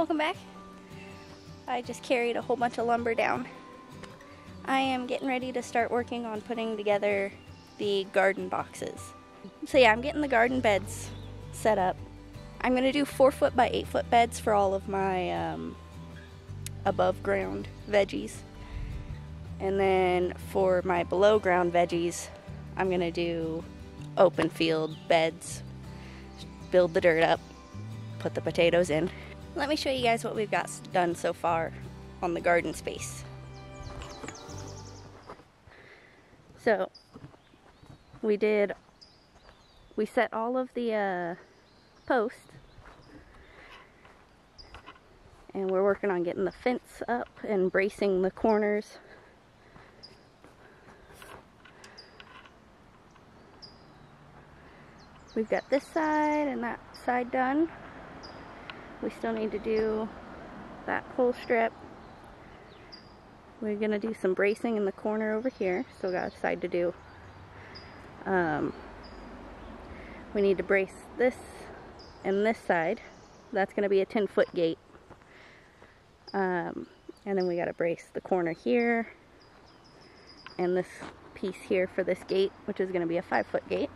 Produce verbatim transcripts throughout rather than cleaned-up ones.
Welcome back. I just carried a whole bunch of lumber down. I am getting ready to start working on putting together the garden boxes. So yeah, I'm getting the garden beds set up. I'm going to do four foot by eight foot beds for all of my um, above ground veggies. And then for my below ground veggies, I'm going to do open field beds, build the dirt up, put the potatoes in. Let me show you guys what we've got done so far on the garden space. So we did, we set all of the uh, posts, and we're working on getting the fence up and bracing the corners. We've got this side and that side done. We still need to do that whole strip. We're gonna do some bracing in the corner over here. Still got a side to do. Um, we need to brace this and this side. That's gonna be a ten foot gate. Um, and then we gotta brace the corner here and this piece here for this gate, which is gonna be a five foot gate.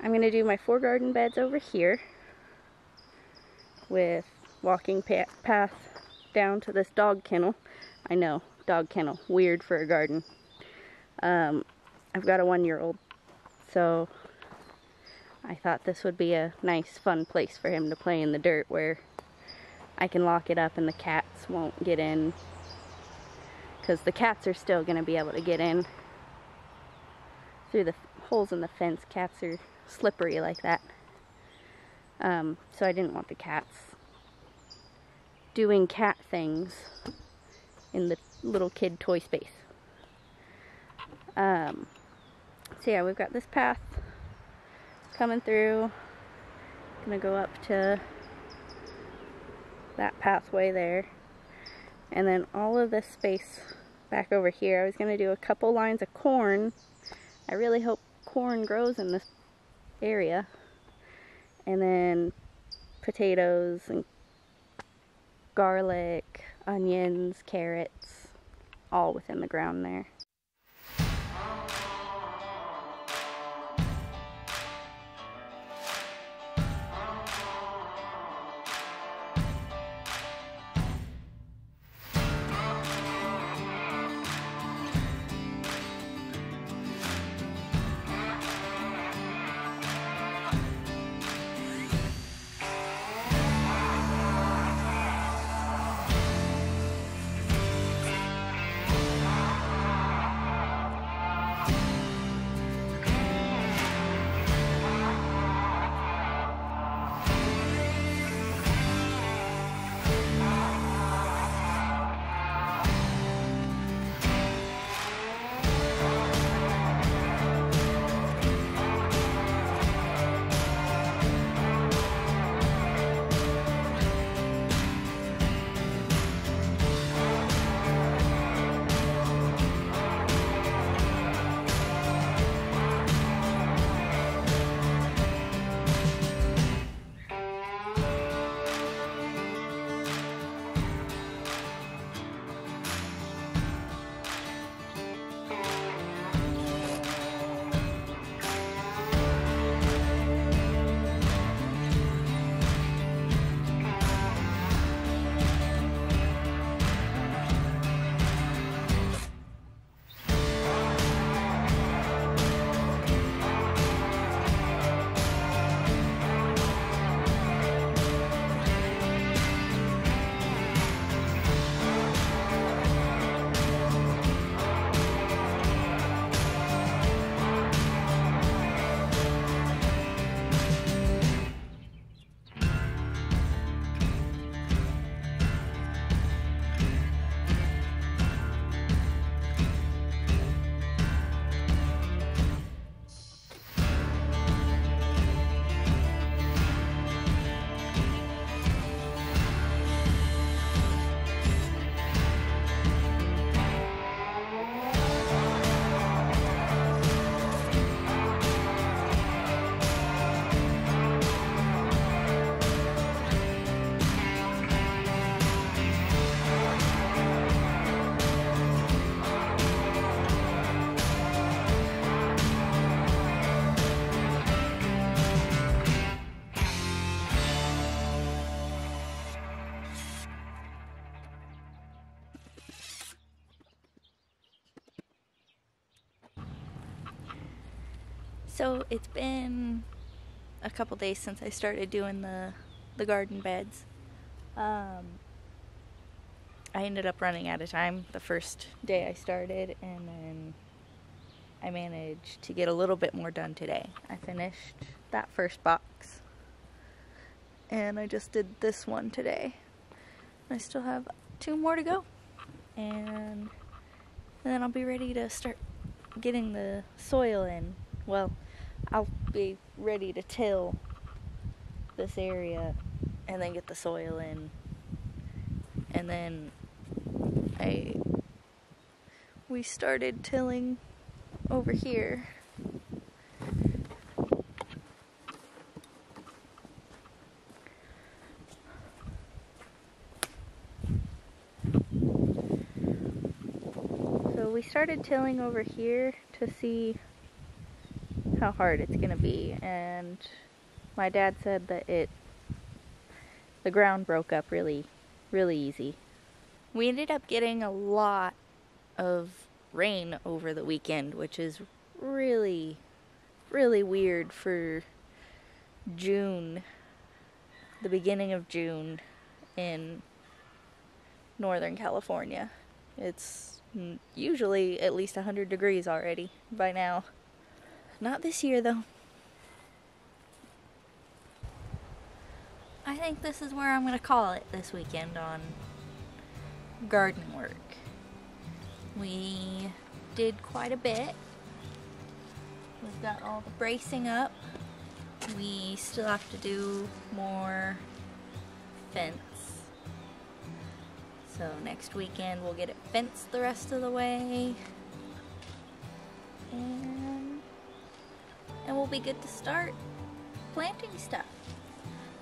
I'm gonna do my four garden beds over here with walking pa path down to this dog kennel. I know, dog kennel, weird for a garden. Um, I've got a one year old, so I thought this would be a nice, fun place for him to play in the dirt where I can lock it up and the cats won't get in, because the cats are still going to be able to get in through the holes in the fence. Cats are slippery like that. Um, so I didn't want the cats doing cat things in the little kid toy space. Um, so yeah, we've got this path coming through. I'm gonna go up to that pathway there. And then all of this space back over here, I was gonna do a couple lines of corn. I really hope corn grows in this area. And then potatoes and garlic, onions, carrots, all within the ground there. So it's been a couple days since I started doing the the garden beds. Um, I ended up running out of time the first day I started, and then I managed to get a little bit more done today. I finished that first box, and I just did this one today. I still have two more to go, and, and then I'll be ready to start getting the soil in. Well, I'll be ready to till this area and then get the soil in, and then I we started tilling over here. So we started tilling over here to see how hard it's gonna be, and my dad said that it the ground broke up really really easy. We ended up getting a lot of rain over the weekend, which is really really weird for June, the beginning of June in Northern California. It's usually at least one hundred degrees already by now. Not this year, though. I think this is where I'm going to call it this weekend on garden work. We did quite a bit. We've got all the bracing up. We still have to do more fence. So next weekend we'll get it fenced the rest of the way. And And we'll be good to start planting stuff.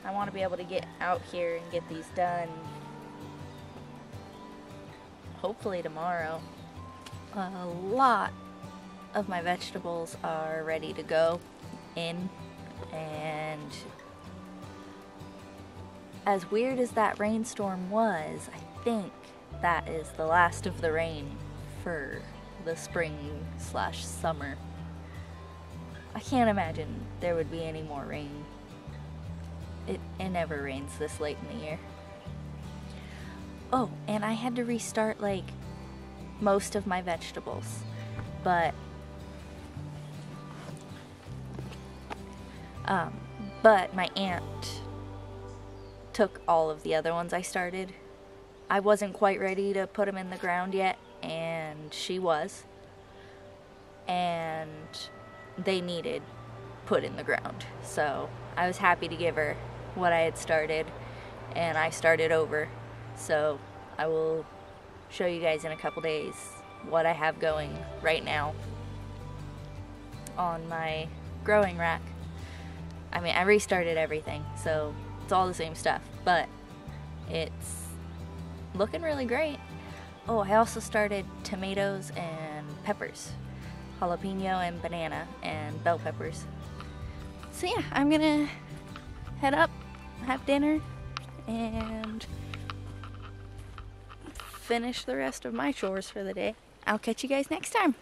I want to be able to get out here and get these done hopefully tomorrow. A lot of my vegetables are ready to go in, and as weird as that rainstorm was, I think that is the last of the rain for the spring slash summer. I can't imagine there would be any more rain. It, it never rains this late in the year. Oh, and I had to restart like most of my vegetables, but um, but my aunt took all of the other ones I started. I wasn't quite ready to put them in the ground yet, and she was, and they needed put in the ground. So I was happy to give her what I had started, and I started over. So I will show you guys in a couple days what I have going right now on my growing rack. I mean, I restarted everything, so it's all the same stuff, but it's looking really great. Oh, I also started tomatoes and peppers. Jalapeno and banana and bell peppers. So yeah, I'm gonna head up, have dinner, and finish the rest of my chores for the day. I'll catch you guys next time.